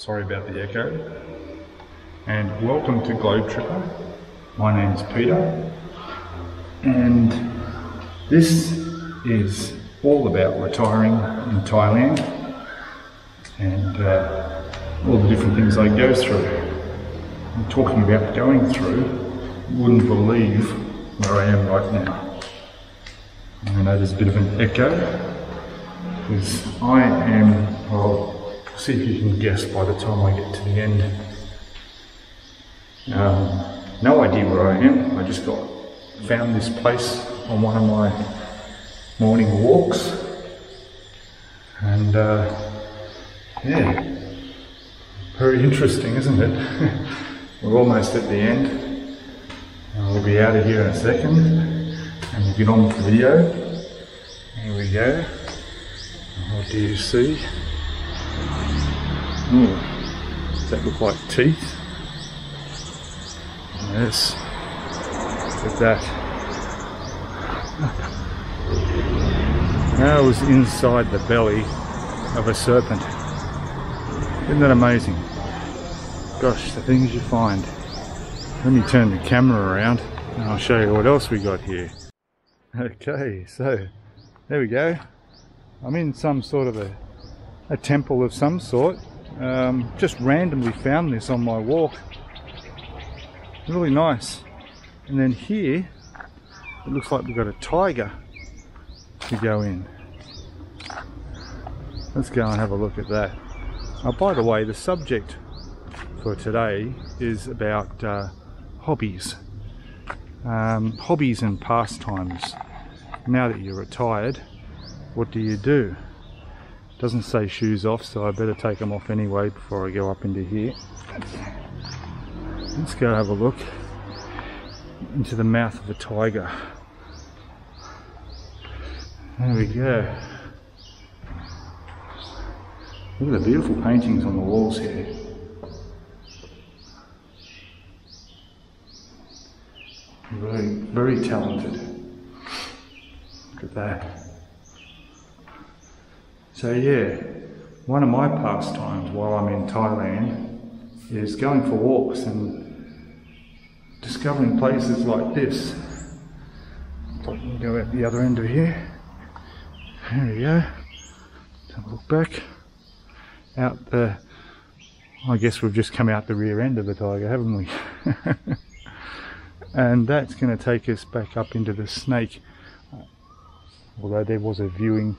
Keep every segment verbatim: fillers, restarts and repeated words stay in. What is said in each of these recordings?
Sorry about the echo. And welcome to Globe Tripper. My name's Peter. And this is all about retiring in Thailand and uh, all the different things I go through. I'm talking about going through, you wouldn't believe where I am right now. I know there's a bit of an echo, because I am, I'll see if you can guess by the time I get to the end. Um, no idea where I am, I just got found this place on one of my morning walks, and uh, yeah, very interesting, isn't it? We're almost at the end. Uh, we'll be out of here in a second, and we'll get on with the video. Here we go. What do you see? Ooh, does that look like teeth? Yes. Look at that. Now it was inside the belly of a serpent. Isn't that amazing? Gosh, the things you find. Let me turn the camera around and I'll show you what else we got here. Okay, so there we go. I'm in some sort of a, a temple of some sort. Um, just randomly found this on my walk. Really nice. And then here, it looks like we've got a tiger to go in. Let's go and have a look at that. Oh, by the way, the subject for today is about uh, hobbies. Um, hobbies and pastimes. Now that you're retired, what do you do? Doesn't say shoes off, so I better take them off anyway before I go up into here. Let's go have a look into the mouth of a tiger. There we go. Look at the beautiful paintings on the walls here. Very, very talented. Look at that. So yeah, one of my pastimes while I'm in Thailand is going for walks and discovering places like this. I can go out the other end of here. There we go. Have a look back. Out the... I guess we've just come out the rear end of the tiger, haven't we? And that's going to take us back up into the snake. Although there was a viewing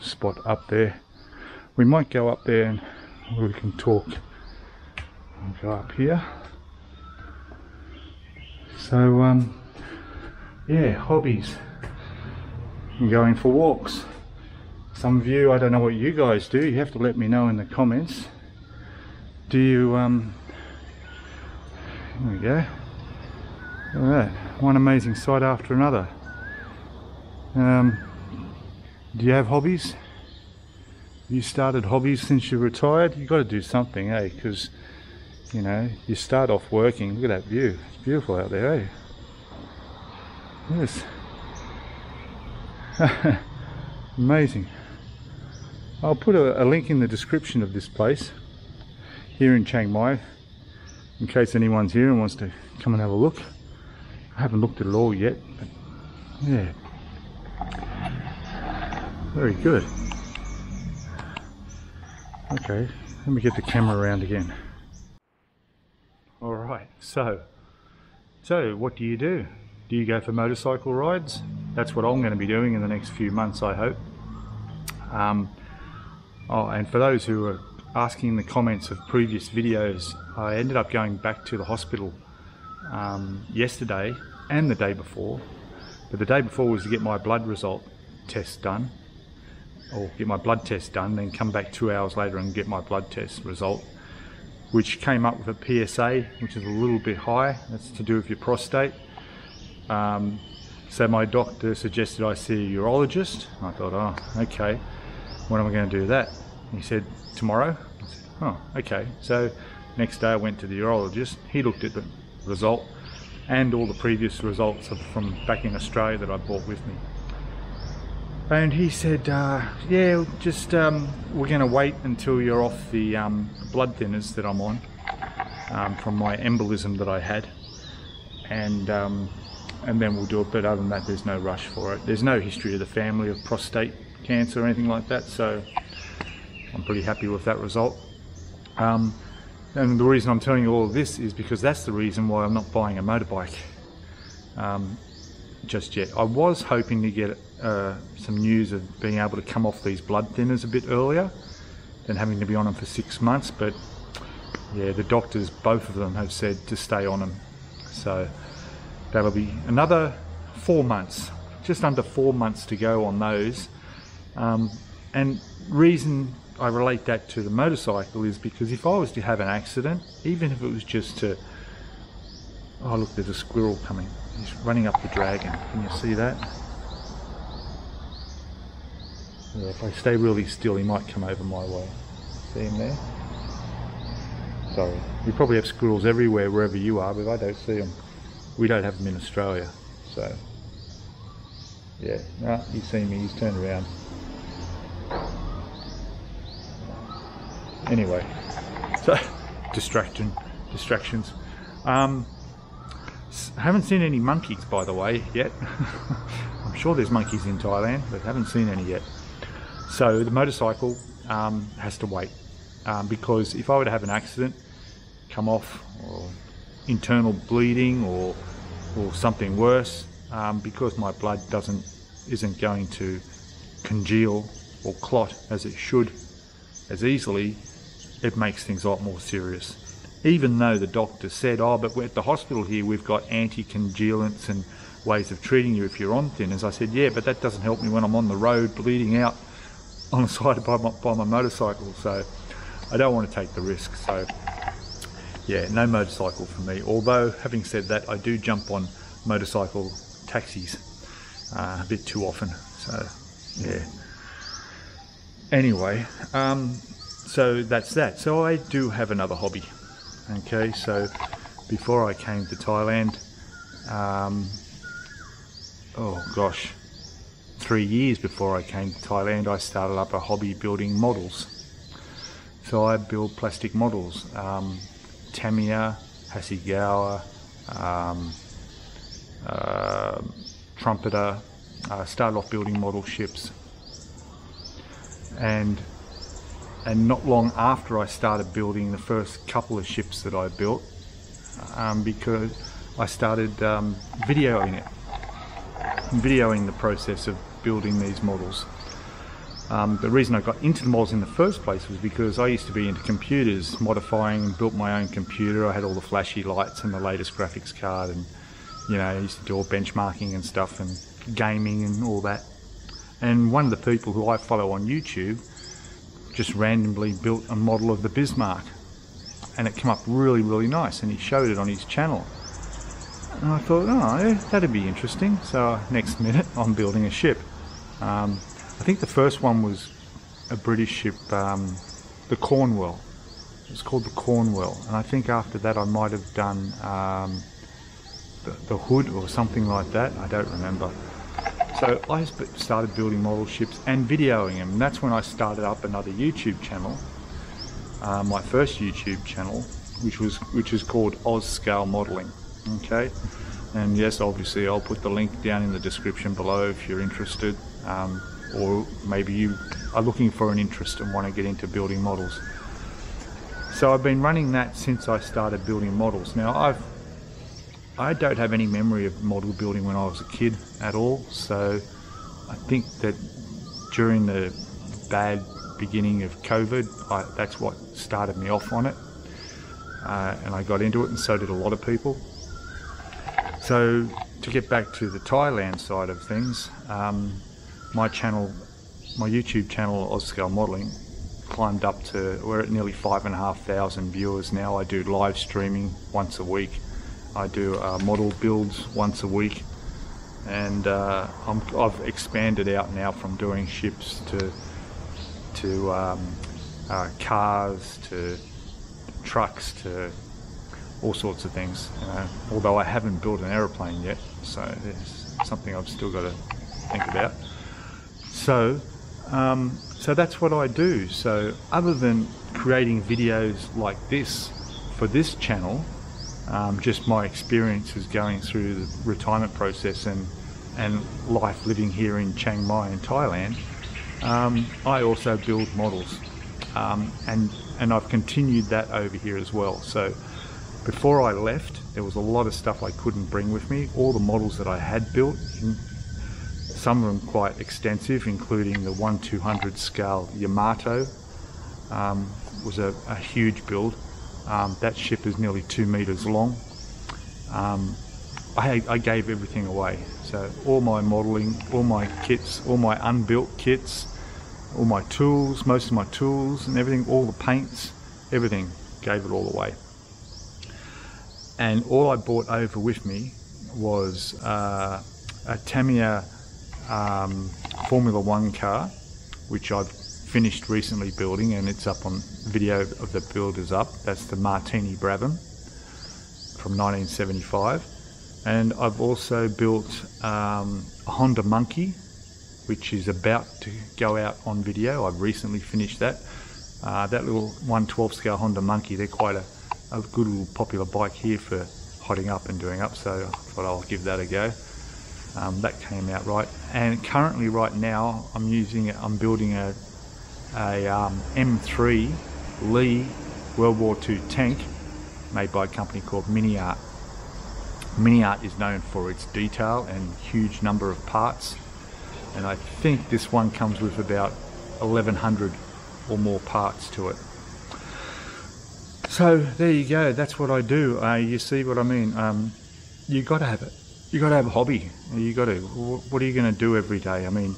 spot up there. We might go up there and we can talk. We'll go up here. So, um, yeah, hobbies. Going for walks. Some of you, I don't know what you guys do, you have to let me know in the comments. Do you, um, there we go. Look at that, one amazing sight after another. Um, do you have hobbies? You started hobbies since you retired? You've got to do something, eh? Because, you know, you start off working. Look at that view, it's beautiful out there, eh? Yes. Amazing. I'll put a, a link in the description of this place here in Chiang Mai in case anyone's here and wants to come and have a look. I haven't looked at it all yet, but yeah, very good. Okay, let me get the camera around again. All right, so so what do you do? Do you go for motorcycle rides? That's what I'm going to be doing in the next few months, I hope. Um, oh, and for those who are asking in the comments of previous videos, I ended up going back to the hospital um, yesterday and the day before. But the day before was to get my blood result test done, or get my blood test done, then come back two hours later and get my blood test result, which came up with a P S A, which is a little bit high. That's to do with your prostate. Um, So my doctor suggested I see a urologist. I thought, oh, okay, when am I going to do that? He said, tomorrow. I said, oh, okay. So next day I went to the urologist. He looked at the result and all the previous results from back in Australia that I brought with me. and he said, uh, yeah, just um, we're going to wait until you're off the um, blood thinners that I'm on um, from my embolism that I had, and um, and then we'll do it. But other than that, there's no rush for it. There's no history of the family of prostate cancer or anything like that, so I'm pretty happy with that result. Um, and the reason I'm telling you all of this is because that's the reason why I'm not buying a motorbike um, just yet. I was hoping to get uh, some news of being able to come off these blood thinners a bit earlier than having to be on them for six months, but yeah, the doctors, both of them, have said to stay on them, so that'll be another four months, just under four months to go on those. Um, and reason I relate that to the motorcycle is because if I was to have an accident, even if it was just to, oh look, there's a squirrel coming, he's running up the dragon, can you see that? Yeah, if I stay really still he might come over my way, see him there? Sorry, we probably have squirrels everywhere wherever you are, but I don't see them. We don't have them in Australia, so yeah, no, he's seen me, he's turned around. Anyway, so distraction, distractions. Um, haven't seen any monkeys, by the way, yet. I'm sure there's monkeys in Thailand, but haven't seen any yet. So the motorcycle um, has to wait um, because if I were to have an accident, come off, or internal bleeding, or or something worse, um, because my blood doesn't isn't going to congeal or clot as it should as easily, it makes things a lot more serious. Even though the doctor said, oh, but we're at the hospital here, we've got anti-congealants and ways of treating you if you're on thinners. I said, yeah, but that doesn't help me when I'm on the road bleeding out on the side by my, by my motorcycle, so I don't want to take the risk. So yeah, no motorcycle for me. Although, having said that, I do jump on motorcycle taxis uh, a bit too often, so yeah. Anyway, um, so that's that. So I do have another hobby. Okay, so before I came to Thailand, um, oh gosh, three years before I came to Thailand, I started up a hobby building models. So I build plastic models, um, Tamiya, Hasegawa, um, uh, Trumpeter. I started off building model ships. And and not long after I started building the first couple of ships that I built, um, because I started um, videoing it, videoing the process of building these models. Um, the reason I got into the models in the first place was because I used to be into computers, modifying and built my own computer. I had all the flashy lights and the latest graphics card, and you know, I used to do all benchmarking and stuff and gaming and all that. And one of the people who I follow on YouTube just randomly built a model of the Bismarck, and it came up really, really nice, and he showed it on his channel. And I thought, oh, yeah, that'd be interesting. So next minute, I'm building a ship. Um, I think the first one was a British ship, um, the Cornwall. It was called the Cornwall. And I think after that, I might have done um, the, the Hood or something like that. I don't remember. So I started building model ships and videoing them. And that's when I started up another YouTube channel, uh, my first YouTube channel, which was which is called Oz Scale Modelling. Okay, and yes, obviously I'll put the link down in the description below if you're interested, um, or maybe you are looking for an interest and want to get into building models. So I've been running that since I started building models. Now I've I don't have any memory of model building when I was a kid at all, so I think that during the bad beginning of COVID, I, that's what started me off on it, uh, and I got into it, and so did a lot of people. So to get back to the Thailand side of things, um, my channel, my YouTube channel, Oz Scale Modelling, climbed up to, we're at nearly five and a half thousand viewers now. I do live streaming once a week. I do uh, model builds once a week, and uh, I'm, I've expanded out now from doing ships to to um, uh, cars, to trucks, to all sorts of things. You know? Although I haven't built an aeroplane yet, so it's something I've still got to think about. So, um, so that's what I do. So other than creating videos like this for this channel, um, just my experiences going through the retirement process and and life living here in Chiang Mai in Thailand, um, I also build models, um, and and I've continued that over here as well. So before I left, there was a lot of stuff I couldn't bring with me. All the models that I had built, some of them quite extensive, including the one two hundred scale Yamato, um, was a, a huge build. Um, that ship is nearly two meters long. Um, I, I gave everything away. So all my modeling, all my kits, all my unbuilt kits, all my tools, most of my tools and everything, all the paints, everything, gave it all away. And all I brought over with me was uh, a Tamiya um, Formula One car, which I've finished recently building, and it's up on video of the build is up. That's the Martini Brabham from nineteen seventy-five. And I've also built um, a Honda Monkey, which is about to go out on video. I've recently finished that. Uh, that little one twelfth scale Honda Monkey, they're quite a, a good little popular bike here for hotting up and doing up, so I thought I'll give that a go. Um, that came out right. And currently right now I'm using, I'm building a, a um, M three Lee World War Two tank made by a company called MiniArt. MiniArt is known for its detail and huge number of parts, and I think this one comes with about eleven hundred or more parts to it. So there you go, that's what I do. Uh, you see what I mean? Um, you gotta have it. You gotta have a hobby. You gotta, what are you gonna do every day? I mean,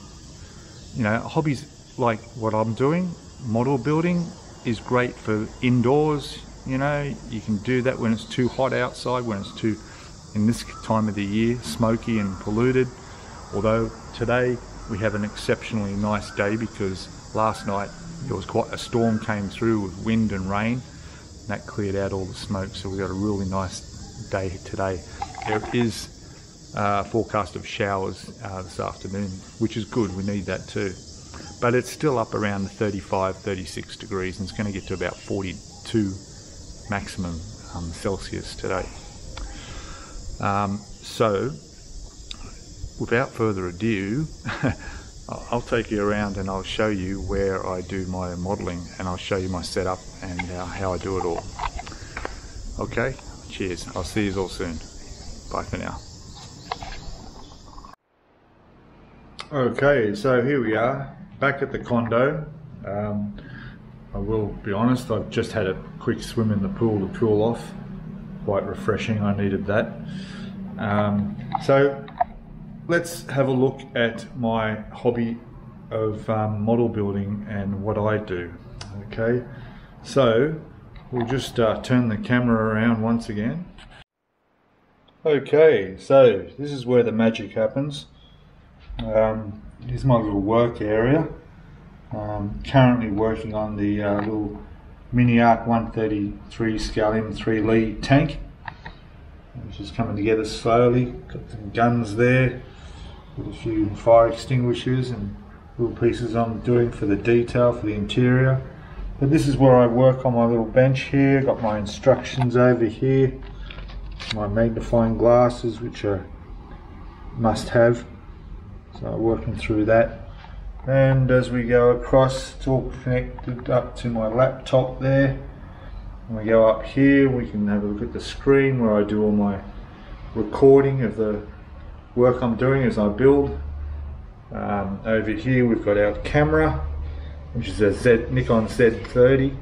you know, hobbies like what I'm doing, model building, is great for indoors. You know, you can do that when it's too hot outside, when it's too, in this time of the year, smoky and polluted. Although today we have an exceptionally nice day, because last night there was quite a storm came through with wind and rain, and that cleared out all the smoke, so we got a really nice day today. There is a forecast of showers uh, this afternoon, which is good, we need that too. But it's still up around the thirty-five, thirty-six degrees, and it's going to get to about forty-two maximum um, Celsius today. Um, so without further ado, I'll take you around and I'll show you where I do my modeling, and I'll show you my setup and uh, how I do it all. Okay, cheers, I'll see you all soon. Bye for now. Okay, so here we are back at the condo. um, I will be honest, I've just had a quick swim in the pool to cool off. Quite refreshing, I needed that. Um, so let's have a look at my hobby of um, model building and what I do. Okay, so we'll just uh, turn the camera around once again. Okay, so this is where the magic happens. Um, here's my little work area. Um, currently working on the uh, little MiniArt one thirty-three scale M three Lee tank, which is coming together slowly. Got some guns there with a few fire extinguishers and little pieces I'm doing for the detail for the interior. But this is where I work on my little bench here. Got my instructions over here, my magnifying glasses, which are must have, so I'm working through that. And as we go across, it's all connected up to my laptop there. When we go up here, we can have a look at the screen where I do all my recording of the work I'm doing as I build. Um, over here we've got our camera, which is a Z, Nikon Z thirty.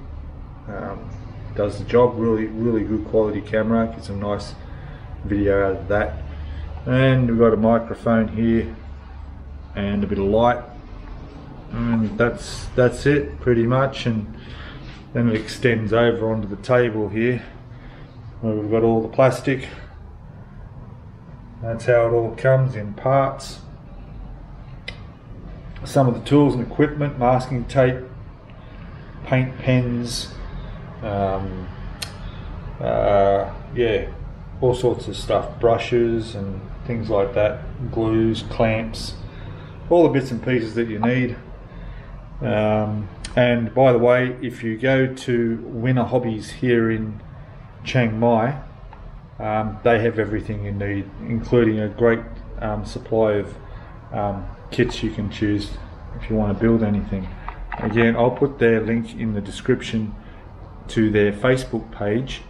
Um, does the job, really really good quality camera, gets some nice video out of that. And we've got a microphone here and a bit of light. And that's that's it pretty much, and then it extends over onto the table here where we've got all the plastic. That's how it all comes in parts. Some of the tools and equipment, masking tape, paint pens, um, uh, yeah, all sorts of stuff, brushes and things like that, glues, clamps, all the bits and pieces that you need. Um, and by the way, if you go to Winner Hobbies here in Chiang Mai, um, they have everything you need, including a great um, supply of um, kits you can choose if you want to build anything. Again, I'll put their link in the description to their Facebook page,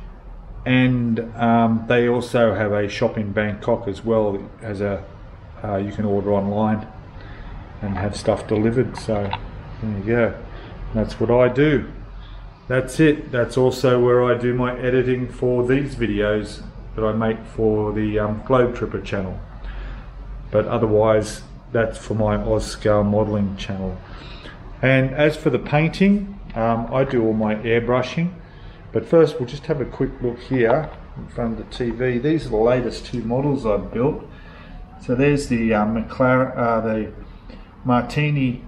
and um, they also have a shop in Bangkok as well, as a uh, you can order online and have stuff delivered. So there you go, and that's what I do. That's it. That's also where I do my editing for these videos that I make for the um, Globe Tripper channel, but otherwise that's for my Oz Scale Modelling channel. And as for the painting, um, I do all my airbrushing, but first we'll just have a quick look here in front of the T V. These are the latest two models I've built. So there's the uh, McLaren, uh, the Martini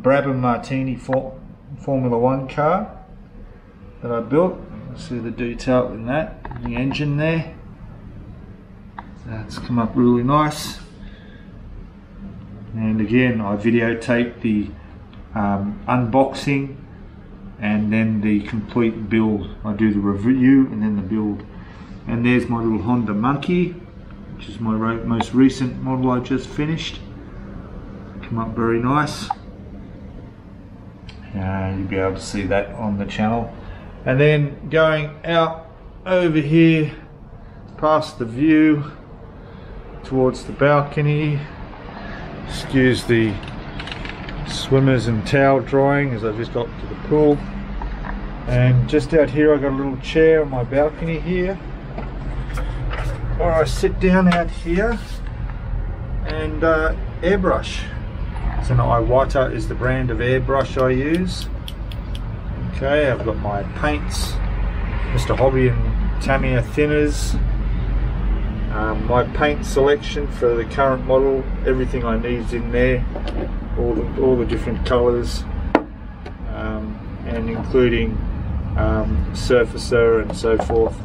Brabham Martini for Formula One car that I built. You'll see the detail in that, the engine there. That's come up really nice. And again, I videotape the Um, unboxing and then the complete build. I do the review and then the build. And there's my little Honda Monkey, which is my most recent model I just finished. Come up very nice. Uh, you'll be able to see that on the channel. And then going out over here past the view towards the balcony. Excuse the swimmers and towel drying as I've just got to the pool. And just out here I got a little chair on my balcony here, or I sit down out here and uh, airbrush. It's an Iwata is the brand of airbrush I use. Okay, I've got my paints, Mister Hobby and Tamiya thinners, um, my paint selection for the current model. Everything I need is in there. All the, all the different colours, um, and including um, surfacer and so forth.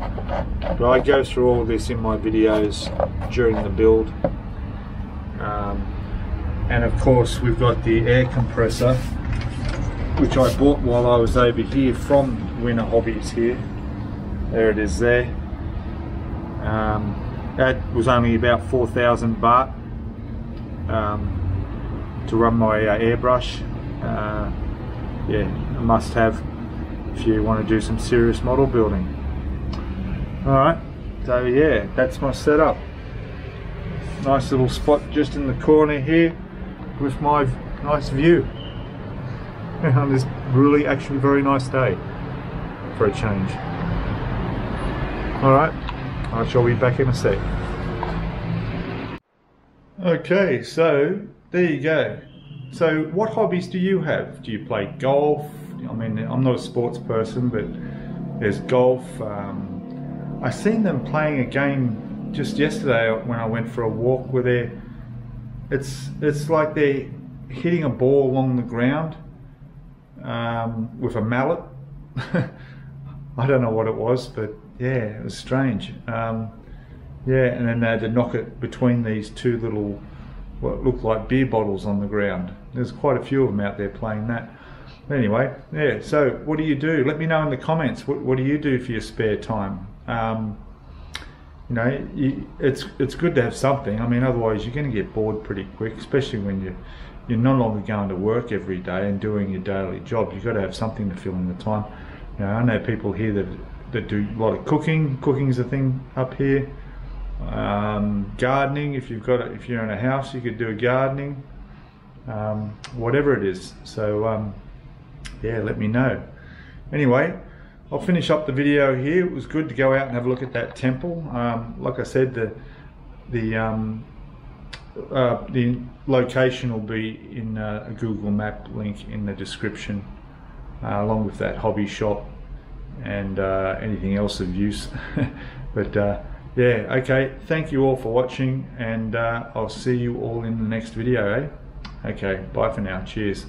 But I go through all this in my videos during the build. Um, and of course we've got the air compressor, which I bought while I was over here from Winner Hobbies here. There it is there. Um, that was only about four thousand baht. Um, to run my uh, airbrush. Uh, yeah, a must have if you want to do some serious model building. Alright, so yeah, that's my setup. Nice little spot just in the corner here with my nice view on this really actually very nice day for a change. Alright, I shall be back in a sec. Okay, so there you go. So what hobbies do you have? Do you play golf? I mean, I'm not a sports person, but there's golf. Um, I seen them playing a game just yesterday when I went for a walk where they're, it's, it's like they're hitting a ball along the ground um, with a mallet. I don't know what it was, but yeah, it was strange. Um, yeah, and then they had to knock it between these two little what looked like beer bottles on the ground. There's quite a few of them out there playing that. Anyway, yeah, so what do you do? Let me know in the comments, what, what do you do for your spare time? Um, you know, you, it's it's good to have something. I mean, otherwise you're gonna get bored pretty quick, especially when you, you're no longer going to work every day and doing your daily job. You've got to have something to fill in the time. You know, I know people here that, that do a lot of cooking. Cooking's a thing up here. Um, gardening, if you've got, if you're in a house, you could do a gardening, um, whatever it is. So um, yeah, let me know. Anyway, I'll finish up the video here. It was good to go out and have a look at that temple. Um, like I said, the the um, uh, the location will be in uh, a Google Map link in the description, uh, along with that hobby shop and uh, anything else of use. But. Uh, Yeah, okay, thank you all for watching, and uh, I'll see you all in the next video, eh? Okay, bye for now, cheers.